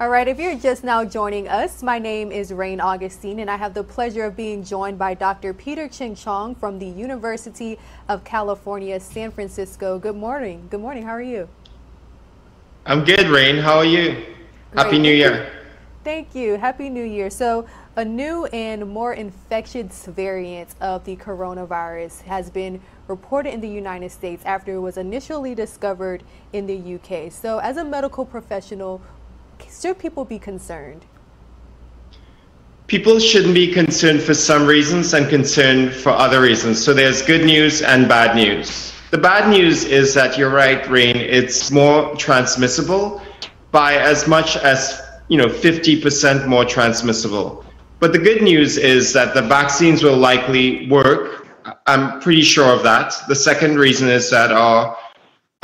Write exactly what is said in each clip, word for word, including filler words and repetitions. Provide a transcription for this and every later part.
All right, if you're just now joining us, my name is Rayne Augustine, and I have the pleasure of being joined by Doctor Peter Chin-Hong from the University of California, San Francisco. Good morning. Good morning. How are you? I'm good, Rayne. How are you? Great. Happy New Year. Thank you. Happy New Year. So a new and more infectious variant of the coronavirus has been reported in the United States after it was initially discovered in the U K. So as a medical professional, should people be concerned? People shouldn't be concerned for some reasons and concerned for other reasons. So there's good news and bad news. The bad news is that you're right, Rayne, it's more transmissible by as much as you know, fifty percent more transmissible. But the good news is that the vaccines will likely work. I'm pretty sure of that. The second reason is that our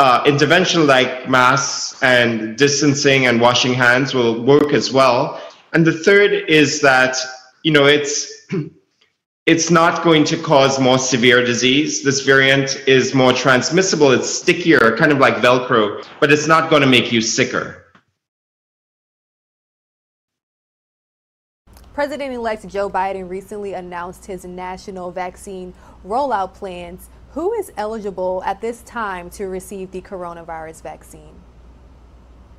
uh, intervention like masks and distancing and washing hands will work as well. And the third is that, you know, it's, it's not going to cause more severe disease. This variant is more transmissible. It's stickier, kind of like Velcro, but it's not going to make you sicker. President-elect Joe Biden recently announced his national vaccine rollout plans. Who is eligible at this time to receive the coronavirus vaccine?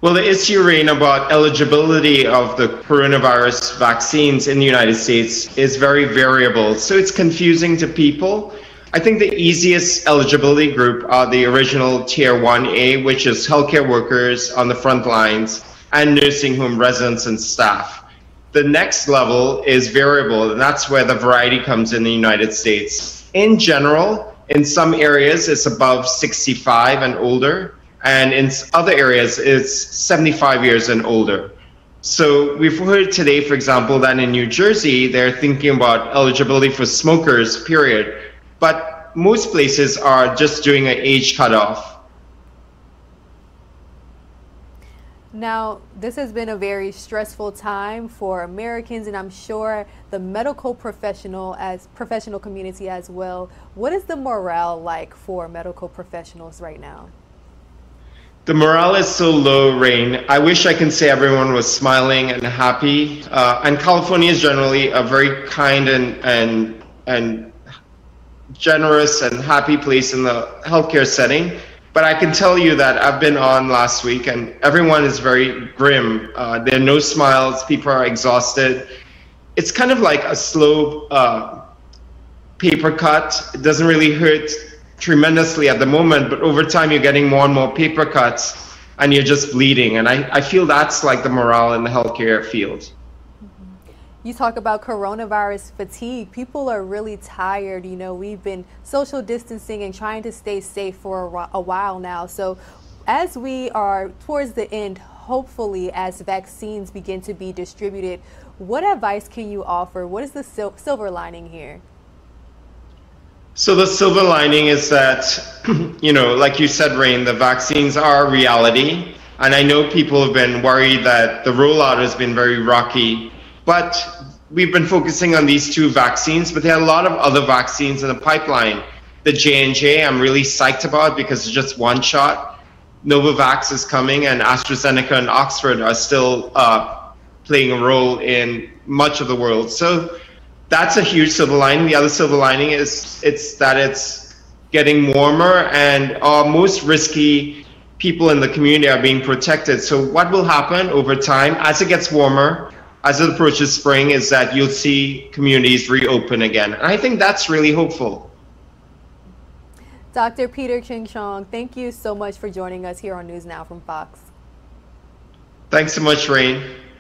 Well, the issue, Rayne, about eligibility of the coronavirus vaccines in the United States is very variable, so it's confusing to people. I think the easiest eligibility group are the original Tier one A, which is healthcare workers on the front lines and nursing home residents and staff. The next level is variable, and that's where the variety comes in the United States. In general, in some areas, it's above sixty-five and older, and in other areas, it's seventy-five years and older. So we've heard today, for example, that in New Jersey, they're thinking about eligibility for smokers, period. But most places are just doing an age cutoff. Now, this has been a very stressful time for Americans, and I'm sure the medical professional as professional community as well. What is the morale like for medical professionals right now? The morale is so low, Rayne. I wish I can say everyone was smiling and happy. Uh, and California is generally a very kind and, and, and generous and happy place in the healthcare setting. But I can tell you that I've been on last week and everyone is very grim. Uh, there are no smiles, people are exhausted. It's kind of like a slow uh, paper cut. It doesn't really hurt tremendously at the moment, but over time you're getting more and more paper cuts and you're just bleeding. And I, I feel that's like the morale in the healthcare field. You talk about coronavirus fatigue. People are really tired. You know, we've been social distancing and trying to stay safe for a while now. So as we are towards the end, hopefully, as vaccines begin to be distributed, what advice can you offer? What is the sil- silver lining here? So the silver lining is that, you know, like you said, Rayne, the vaccines are reality. And I know people have been worried that the rollout has been very rocky. But we've been focusing on these two vaccines, but there are a lot of other vaccines in the pipeline. The J and J I'm really psyched about because it's just one shot. Novavax is coming, and AstraZeneca and Oxford are still uh, playing a role in much of the world. So that's a huge silver lining. The other silver lining is it's that it's getting warmer and our most risky people in the community are being protected. So what will happen over time as it gets warmer, as it approaches spring, is that you'll see communities reopen again. And I think that's really hopeful. Doctor Peter Chin-Hong, thank you so much for joining us here on News Now from Fox. Thanks so much, Rayne.